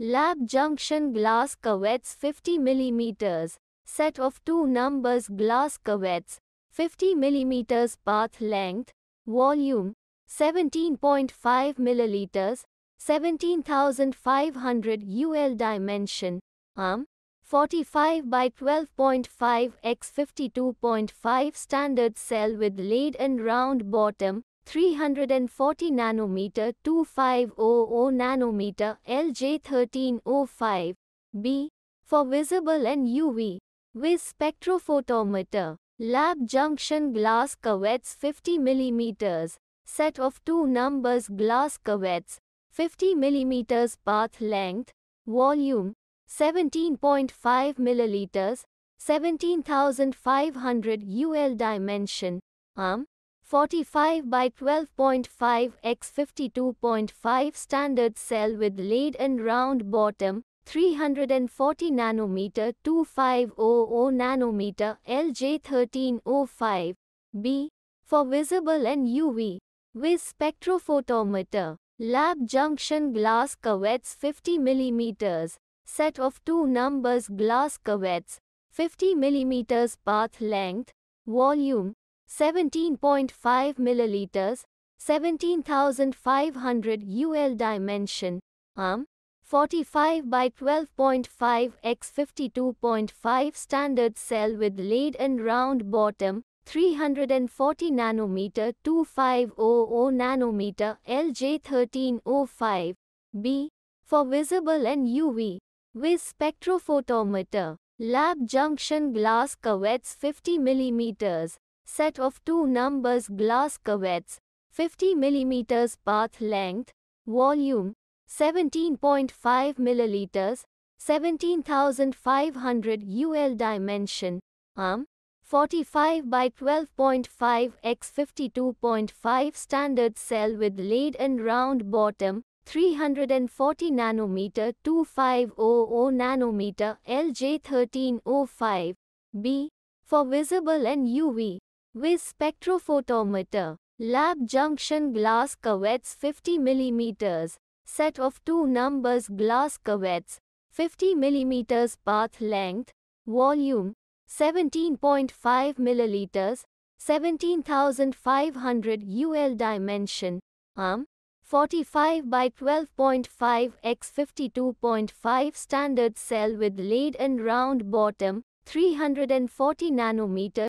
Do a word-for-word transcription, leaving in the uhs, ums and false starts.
Lab Junction glass covets fifty millimeters, set of two numbers glass covets, fifty millimeters path length, volume, seventeen point five milliliters, seventeen thousand five hundred U L dimension, arm, forty-five by twelve point five by fifty-two point five standard cell with laid and round bottom, three hundred forty nanometer twenty-five hundred nanometer L J thirteen oh five B for visible and U V with spectrophotometer. Lab Junction glass covets fifty millimeters, set of two numbers glass covets, fifty millimeters path length, volume, seventeen point five milliliters, seventeen thousand five hundred U L dimension, arm, forty-five by twelve point five by fifty-two point five standard cell with laid and round bottom, three hundred forty nanometer twenty-five hundred nanometer L J thirteen oh five B for visible and U V with spectrophotometer. Lab Junction glass covets fifty millimeters, set of two numbers glass covets, fifty millimeters path length, volume, seventeen point five milliliters, seventeen thousand five hundred U L dimension, arm, forty-five by twelve point five by fifty-two point five standard cell with laid and round bottom, three hundred forty nanometer twenty-five hundred nanometer L J thirteen oh five B for visible and U V with spectrophotometer. Lab Junction glass covets fifty millimeters, set of two numbers glass covets, fifty millimeters path length, volume, seventeen point five milliliters, seventeen thousand five hundred U L dimension, arm, forty-five by twelve point five by fifty-two point five standard cell with laid and round bottom, three hundred forty nanometer twenty-five hundred nanometer L J thirteen oh five B for visible and U V with spectrophotometer. Lab Junction glass covets fifty millimeters, set of two numbers glass covets, fifty millimeters path length, volume, seventeen point five milliliters, seventeen thousand five hundred U L dimension, arm, forty-five by twelve point five by fifty-two point five standard cell with laid and round bottom, three hundred forty nanometer